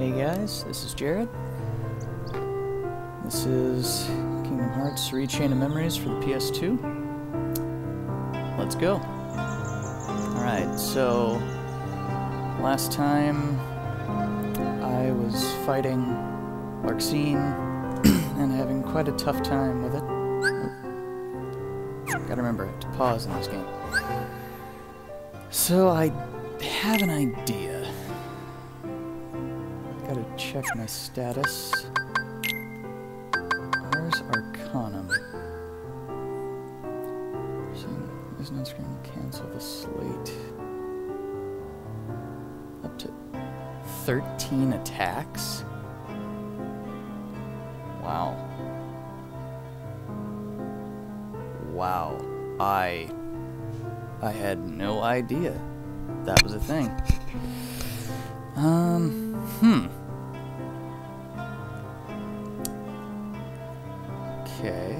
Hey guys, this is Jared. This is Kingdom Hearts Re:Chain of Memories for the PS2. Let's go. Alright, so last time I was fighting Larxene and having quite a tough time with it. Gotta remember to pause in this game. So I have an idea. Gotta check my status. Where's Arcanum? There's no screen to cancel the slate. Up to 13 attacks? Wow. Wow. I had no idea that was a thing. Okay.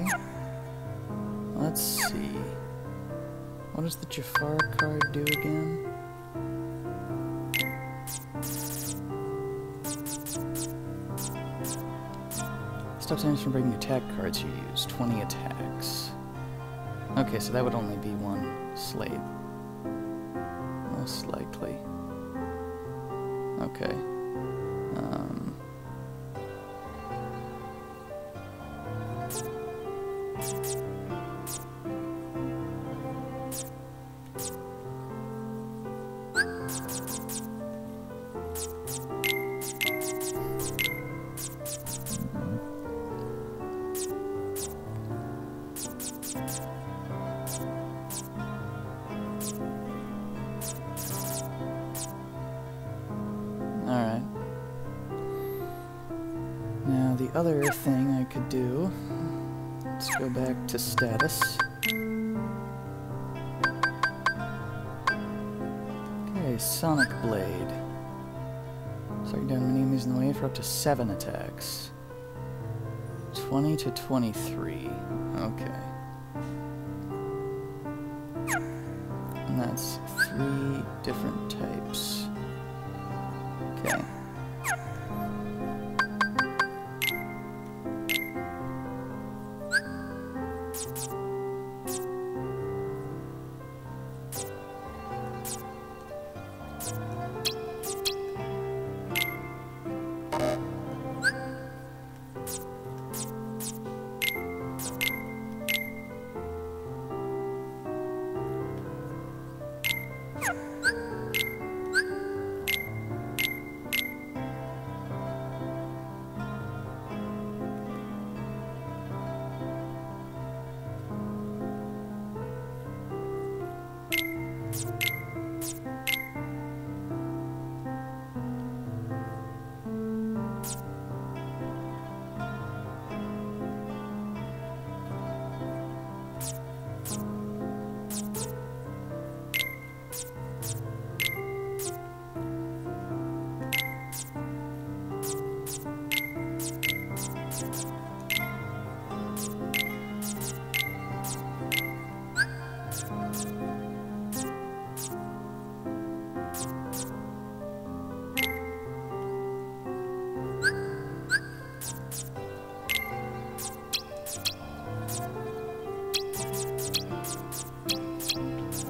Let's see. What does the Jafar card do again? Stops enemies from breaking attack cards you use. 20 attacks. Okay, so that would only be one slate. Most likely. Okay. Other thing I could do, let's go back to status. Okay, Sonic Blade. Sucking down many enemies in the way for up to 7 attacks. 20 to 23. Okay. And that's 3 different types. Okay.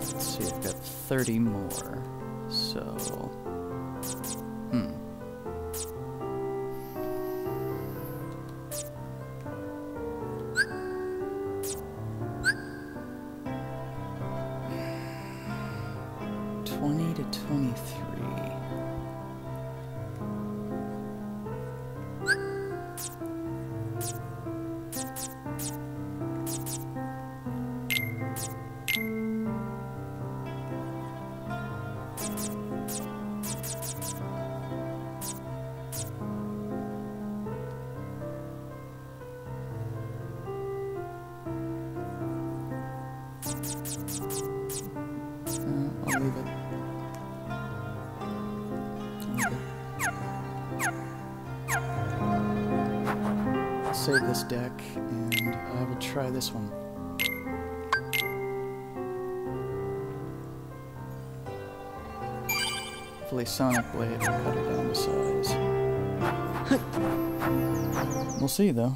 Let's see, I've got 30 more, so... Save this deck, and I will try this one. Hopefully Sonic Blade will cut it down to size. We'll see, though.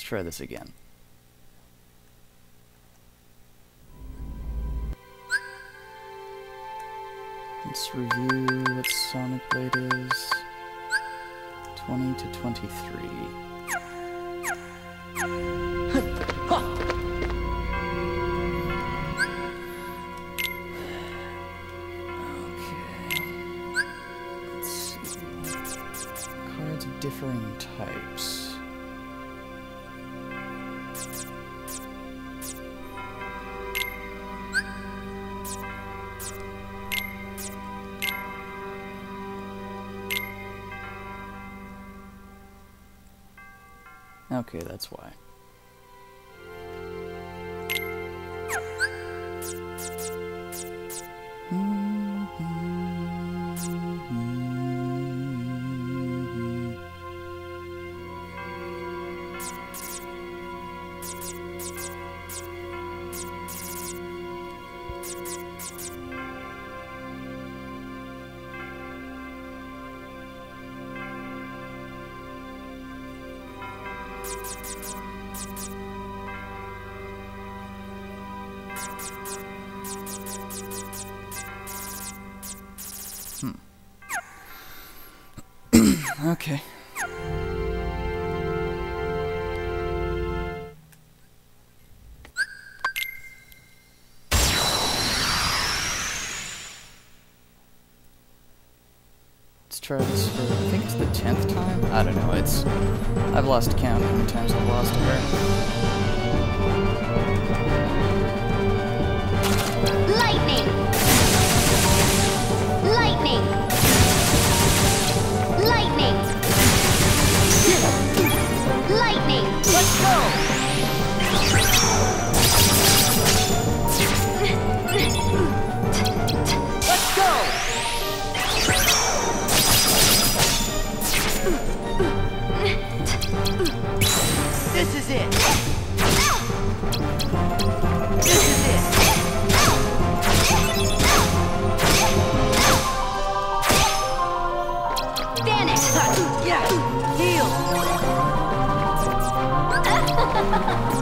Try this again. Let's review what Sonic Blade is. 20 to 23. Okay. Let's see. Cards of differing types. Okay, that's why. Okay. Let's try this for, I think it's the 10th time? I don't know, it's... I've lost count how many times I've lost her. Lightning! Lightning! Lightning! Lightning! Let's go! This is it. This is it. Vanish. Yeah. Heal. Vanish. Vanish. Vanish.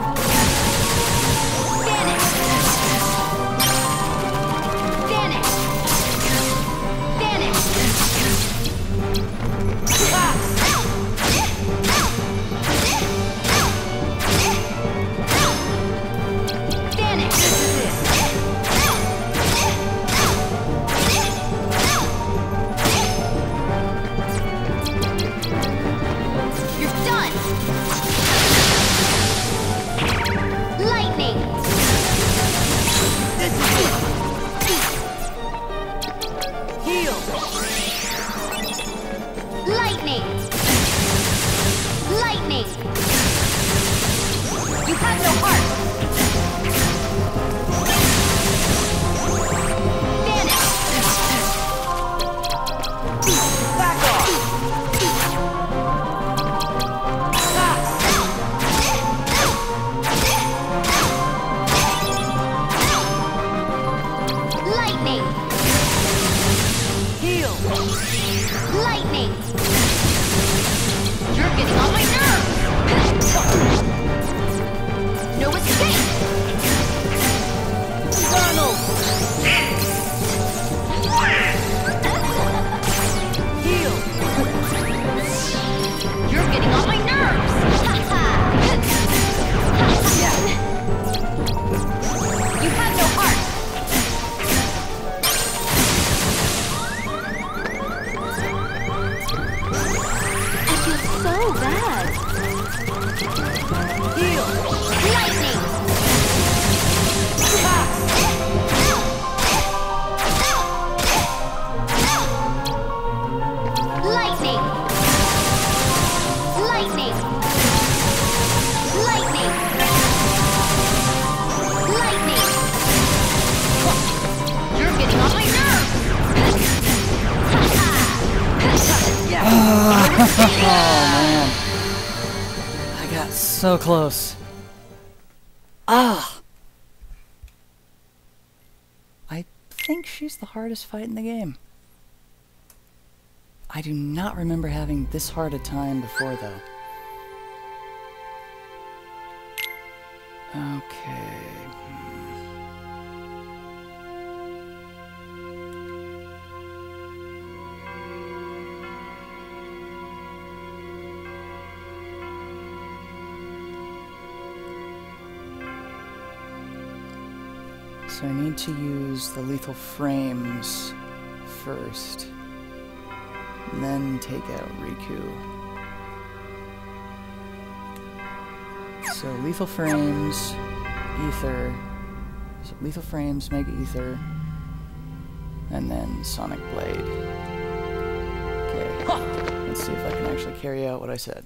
Ah. So close. Ah! I think she's the hardest fight in the game. I do not remember having this hard a time before, though. Okay. So I need to use the lethal frames first, and then take out Riku. So lethal frames, ether, so lethal frames, mega ether, and then Sonic Blade. Okay, let's see if I can actually carry out what I said.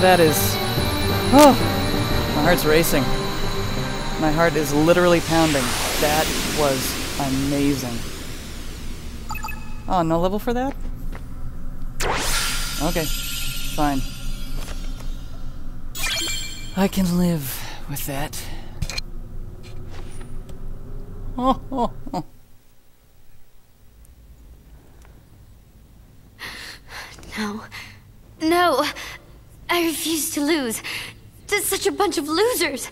That is... Oh, my heart's racing. My heart is literally pounding. That was amazing. Oh, no level for that? Okay, fine. I can live with that. Oh, oh, oh. No. No! I refuse to lose to such a bunch of losers.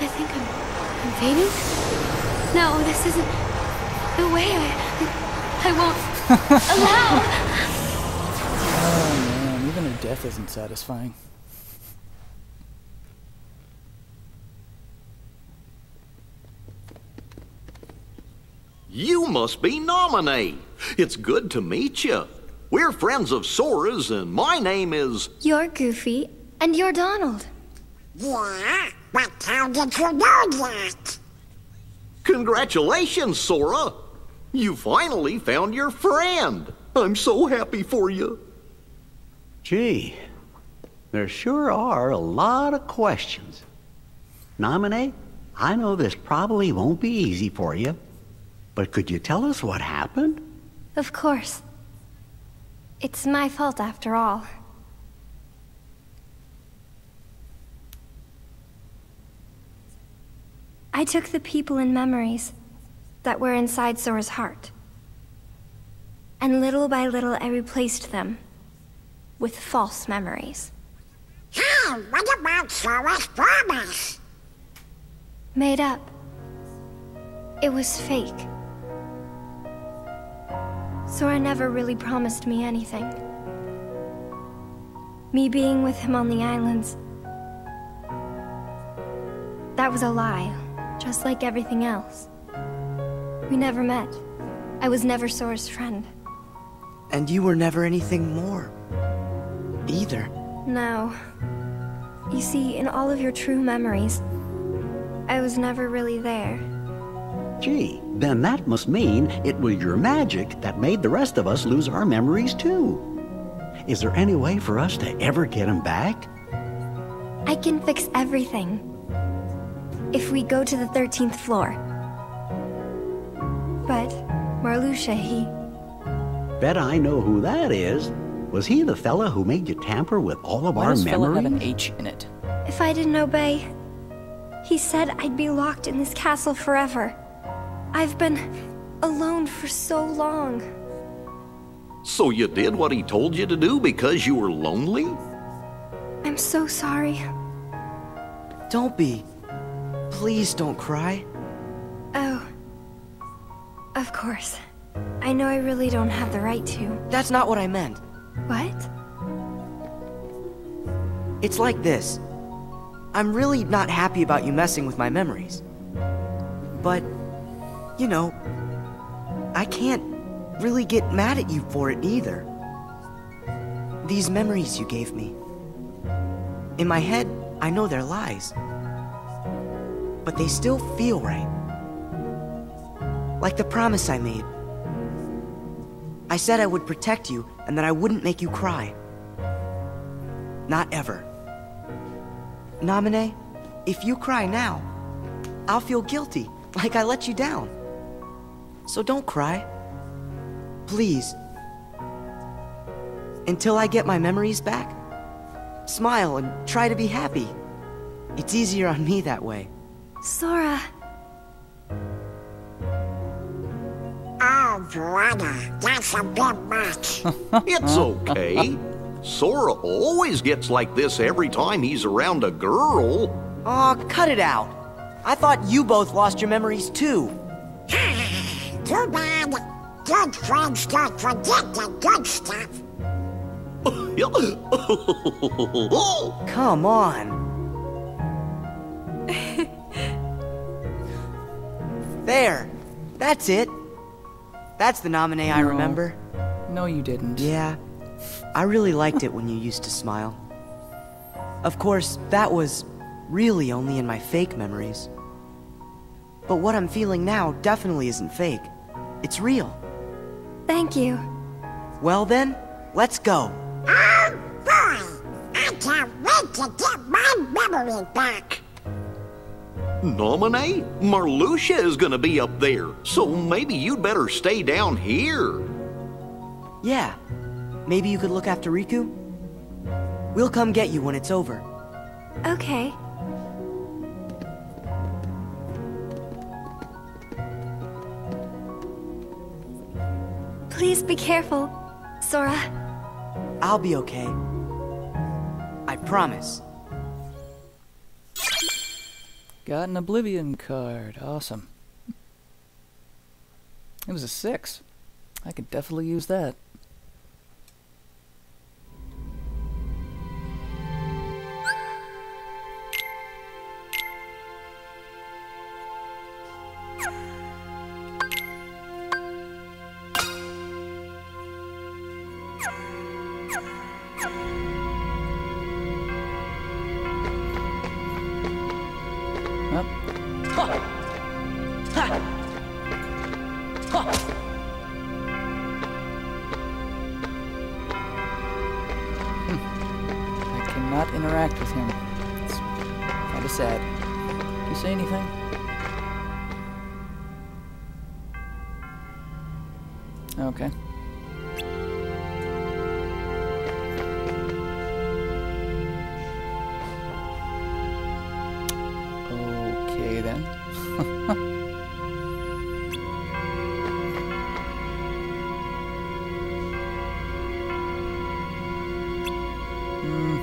I think I'm fading. No, this isn't the way. I won't allow. Oh man, even her death isn't satisfying. You must be Naminé. It's good to meet you. We're friends of Sora's, and my name is... You're Goofy, and you're Donald. Yeah? But how did you know that? Congratulations, Sora! You finally found your friend! I'm so happy for you. Gee, there sure are a lot of questions. Naminé, I know this probably won't be easy for you, but could you tell us what happened? Of course. It's my fault after all. I took the people and memories that were inside Sora's heart. And little by little, I replaced them with false memories. How? What about Sora's promise? Made up. It was fake. Sora never really promised me anything. Me being with him on the islands, that was a lie, just like everything else. We never met. I was never Sora's friend. And you were never anything more, either. No. You see, in all of your true memories, I was never really there. Gee, then that must mean it was your magic that made the rest of us lose our memories too. Is there any way for us to ever get them back? I can fix everything. If we go to the 13th floor. But Marluxia, he... Bet I know who that is. Was he the fella who made you tamper with all of our memories? Why does fella have an H in it? If I didn't obey, he said I'd be locked in this castle forever. I've been alone for so long. So you did what he told you to do because you were lonely? I'm so sorry. Don't be. Please don't cry. Oh. Of course. I know I really don't have the right to. That's not what I meant. What? It's like this. I'm really not happy about you messing with my memories. But, you know, I can't really get mad at you for it either. These memories you gave me. In my head, I know they're lies. But they still feel right. Like the promise I made. I said I would protect you, and that I wouldn't make you cry. Not ever. Naminé, if you cry now, I'll feel guilty, like I let you down. So don't cry. Please. Until I get my memories back, smile and try to be happy. It's easier on me that way. Sora. Oh, brother, that's a bit much. It's okay. Sora always gets like this every time he's around a girl. Aw, cut it out. I thought you both lost your memories too. Too bad. Good friends don't forget the good stuff. Come on. There. That's it. That's the Naminé I remember. No, you didn't. Yeah. I really liked it when you used to smile. Of course, that was really only in my fake memories. But what I'm feeling now definitely isn't fake. It's real. Thank you. Well then, let's go. Oh boy! I can't wait to get my memory back. Naminé, Marluxia is gonna be up there, so maybe you'd better stay down here. Yeah. Maybe you could look after Riku? We'll come get you when it's over. Okay. Please be careful, Sora. I'll be okay. I promise. Got an Oblivion card. Awesome. It was a 6. I could definitely use that. Okay. Okay then.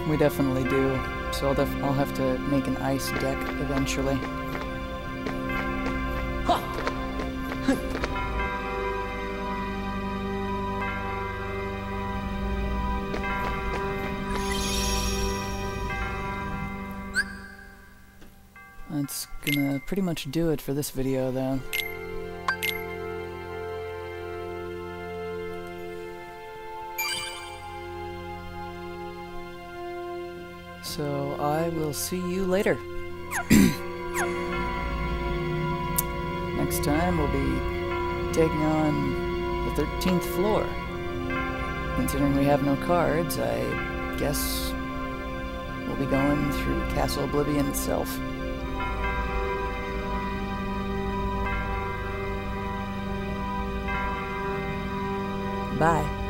We definitely do. So I'll have to make an ice deck eventually. That's gonna pretty much do it for this video, though. So I will see you later. Next time we'll be taking on the 13th floor. Considering we have no cards, I guess we'll be going through Castle Oblivion itself. Goodbye.